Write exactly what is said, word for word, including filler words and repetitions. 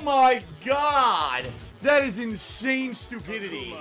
Oh my god! That is insane stupidity.